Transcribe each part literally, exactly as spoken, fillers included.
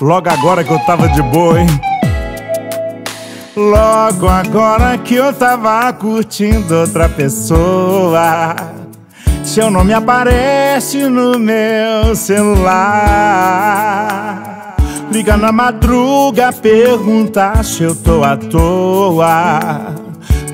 Logo agora que eu tava de boa, hein? Logo agora que eu tava curtindo outra pessoa, seu nome aparece no meu celular. Liga na madruga, pergunta se eu tô à toa.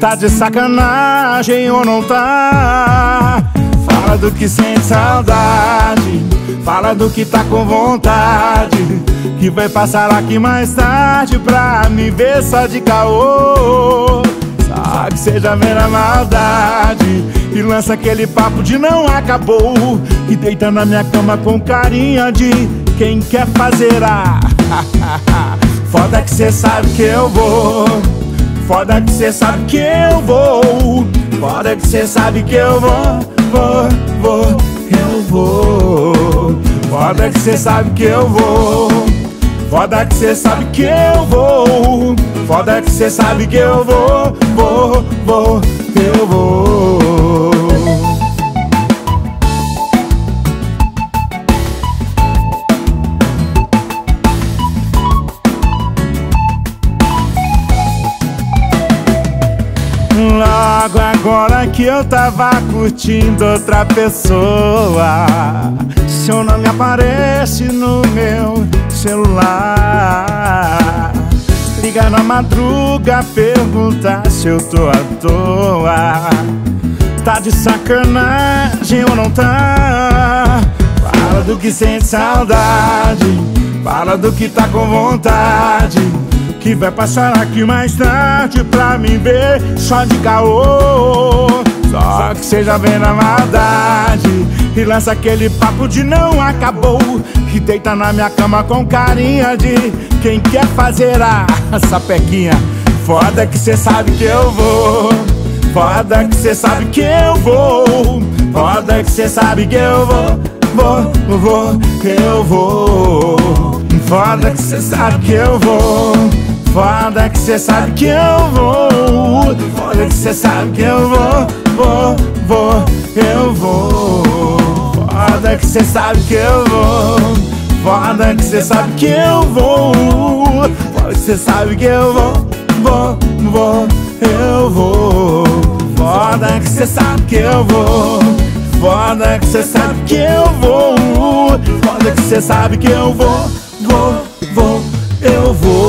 Tá de sacanagem ou não tá? Fala do que sente saudade, fala do que tá com vontade, que vai passar aqui mais tarde pra me ver só de caô. Só que seja mera maldade e lança aquele papo de não acabou, e deita na minha cama com carinha de quem quer fazer a foda que cê sabe que eu vou, foda que cê sabe que eu vou, foda que cê sabe que eu vou, vou, vou, eu vou. Foda que cê sabe que eu vou, foda que cê sabe que eu vou, foda que cê sabe que eu vou, vou, vou, eu vou. Logo agora que eu tava curtindo outra pessoa, seu nome aparece no meu celular. Liga na madruga, pergunta se eu tô à toa. Tá de sacanagem ou não tá? Fala do que sente saudade, fala do que tá com vontade, que vai passar aqui mais tarde pra me ver só de caô. Só que seja bem na maldade e lança aquele papo de não acabou, que deita na minha cama com carinha de quem quer fazer a sapequinha. Foda que cê sabe que eu vou, foda que cê sabe que eu vou, foda que cê sabe que eu vou, vou, vou, eu vou. Foda que cê sabe que eu vou, foda que cê sabe que eu vou, foda que cê sabe que eu vou, vou, vou, eu vou. Foda que cê sabe que eu vou, foda que cê sabe que eu vou, foda que cê sabe que eu vou, vou, vou, eu vou. Foda que cê sabe que eu vou, foda que cê sabe que eu vou, foda que cê sabe que eu vou, vou, vou, eu vou.